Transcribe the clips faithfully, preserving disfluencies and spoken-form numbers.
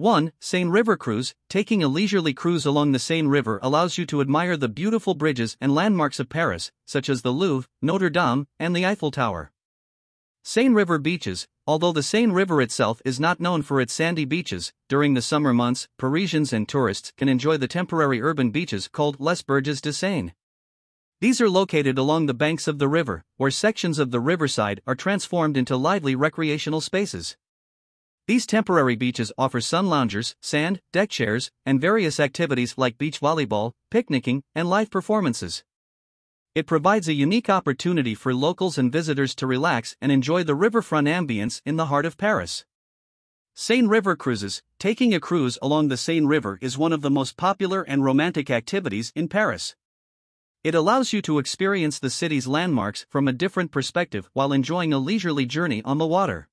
one. Seine River Cruise. Taking a leisurely cruise along the Seine River allows you to admire the beautiful bridges and landmarks of Paris, such as the Louvre, Notre Dame, and the Eiffel Tower. Seine River Beaches. Although the Seine River itself is not known for its sandy beaches, during the summer months, Parisians and tourists can enjoy the temporary urban beaches called Les Berges de Seine. These are located along the banks of the river, where sections of the riverside are transformed into lively recreational spaces. These temporary beaches offer sun loungers, sand, deck chairs, and various activities like beach volleyball, picnicking, and live performances. It provides a unique opportunity for locals and visitors to relax and enjoy the riverfront ambience in the heart of Paris. Seine River Cruises. Taking a cruise along the Seine River is one of the most popular and romantic activities in Paris. It allows you to experience the city's landmarks from a different perspective while enjoying a leisurely journey on the water.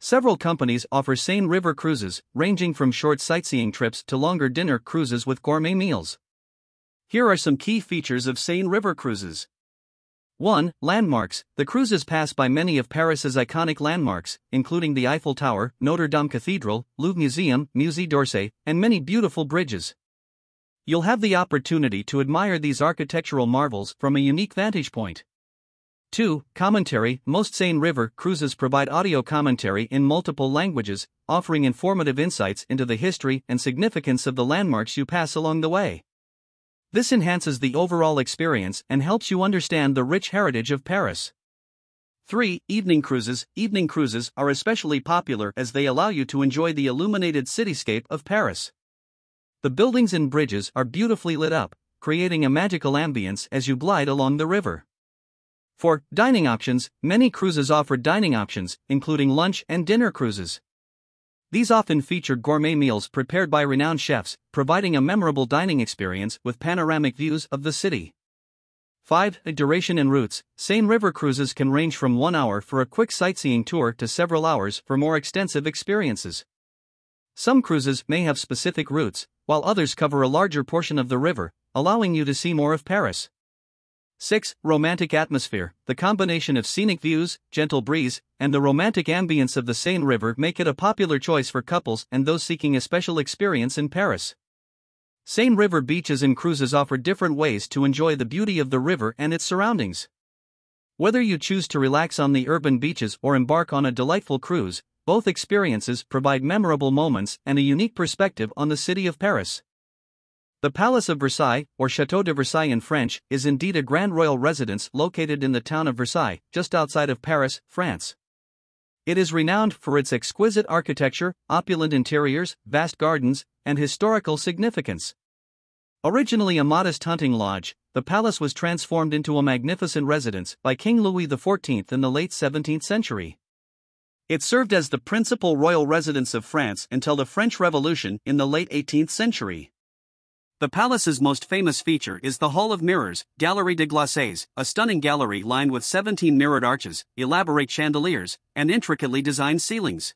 Several companies offer Seine River cruises, ranging from short sightseeing trips to longer dinner cruises with gourmet meals. Here are some key features of Seine River cruises. one. Landmarks. The cruises pass by many of Paris's iconic landmarks, including the Eiffel Tower, Notre Dame Cathedral, Louvre Museum, Musée d'Orsay, and many beautiful bridges. You'll have the opportunity to admire these architectural marvels from a unique vantage point. two. Commentary. Most Seine River cruises provide audio commentary in multiple languages, offering informative insights into the history and significance of the landmarks you pass along the way. This enhances the overall experience and helps you understand the rich heritage of Paris. three. Evening cruises. Evening cruises are especially popular as they allow you to enjoy the illuminated cityscape of Paris. The buildings and bridges are beautifully lit up, creating a magical ambience as you glide along the river. four. Dining options. Many cruises offer dining options, including lunch and dinner cruises. These often feature gourmet meals prepared by renowned chefs, providing a memorable dining experience with panoramic views of the city. five. Duration and routes. Seine River cruises can range from one hour for a quick sightseeing tour to several hours for more extensive experiences. Some cruises may have specific routes, while others cover a larger portion of the river, allowing you to see more of Paris. six. Romantic atmosphere. The combination of scenic views, gentle breeze, and the romantic ambience of the Seine River make it a popular choice for couples and those seeking a special experience in Paris. Seine River beaches and cruises offer different ways to enjoy the beauty of the river and its surroundings. Whether you choose to relax on the urban beaches or embark on a delightful cruise, both experiences provide memorable moments and a unique perspective on the city of Paris. The Palace of Versailles, or Château de Versailles in French, is indeed a grand royal residence located in the town of Versailles, just outside of Paris, France. It is renowned for its exquisite architecture, opulent interiors, vast gardens, and historical significance. Originally a modest hunting lodge, the palace was transformed into a magnificent residence by King Louis the fourteenth in the late seventeenth century. It served as the principal royal residence of France until the French Revolution in the late eighteenth century. The palace's most famous feature is the Hall of Mirrors, Galerie des Glaces, a stunning gallery lined with seventeen mirrored arches, elaborate chandeliers, and intricately designed ceilings.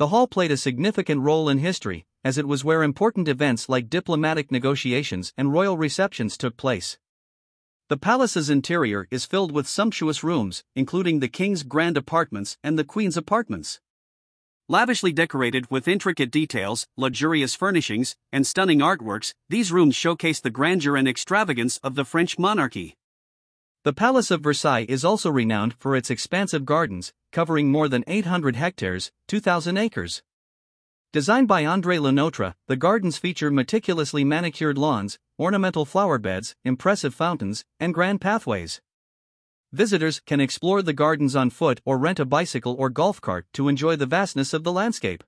The hall played a significant role in history, as it was where important events like diplomatic negotiations and royal receptions took place. The palace's interior is filled with sumptuous rooms, including the king's grand apartments and the queen's apartments. Lavishly decorated with intricate details, luxurious furnishings, and stunning artworks, these rooms showcase the grandeur and extravagance of the French monarchy. The Palace of Versailles is also renowned for its expansive gardens, covering more than eight hundred hectares, two thousand acres. Designed by André Le Nôtre, the gardens feature meticulously manicured lawns, ornamental flower beds, impressive fountains, and grand pathways. Visitors can explore the gardens on foot or rent a bicycle or golf cart to enjoy the vastness of the landscape.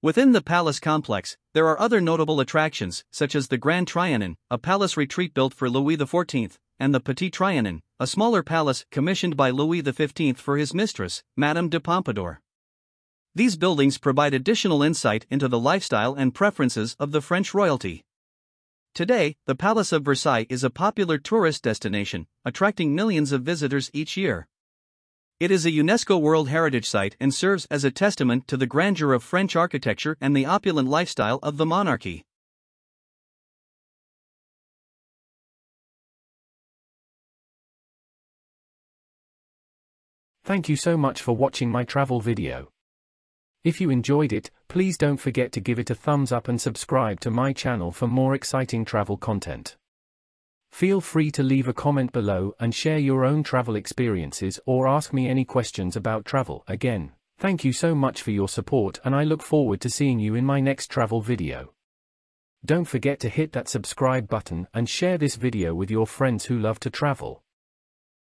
Within the palace complex, there are other notable attractions, such as the Grand Trianon, a palace retreat built for Louis the fourteenth, and the Petit Trianon, a smaller palace commissioned by Louis the fifteenth for his mistress, Madame de Pompadour. These buildings provide additional insight into the lifestyle and preferences of the French royalty. Today, the Palace of Versailles is a popular tourist destination, attracting millions of visitors each year. It is a UNESCO World Heritage Site and serves as a testament to the grandeur of French architecture and the opulent lifestyle of the monarchy. Thank you so much for watching my travel video. If you enjoyed it, please don't forget to give it a thumbs up and subscribe to my channel for more exciting travel content. Feel free to leave a comment below and share your own travel experiences or ask me any questions about travel. Again, thank you so much for your support and I look forward to seeing you in my next travel video. Don't forget to hit that subscribe button and share this video with your friends who love to travel.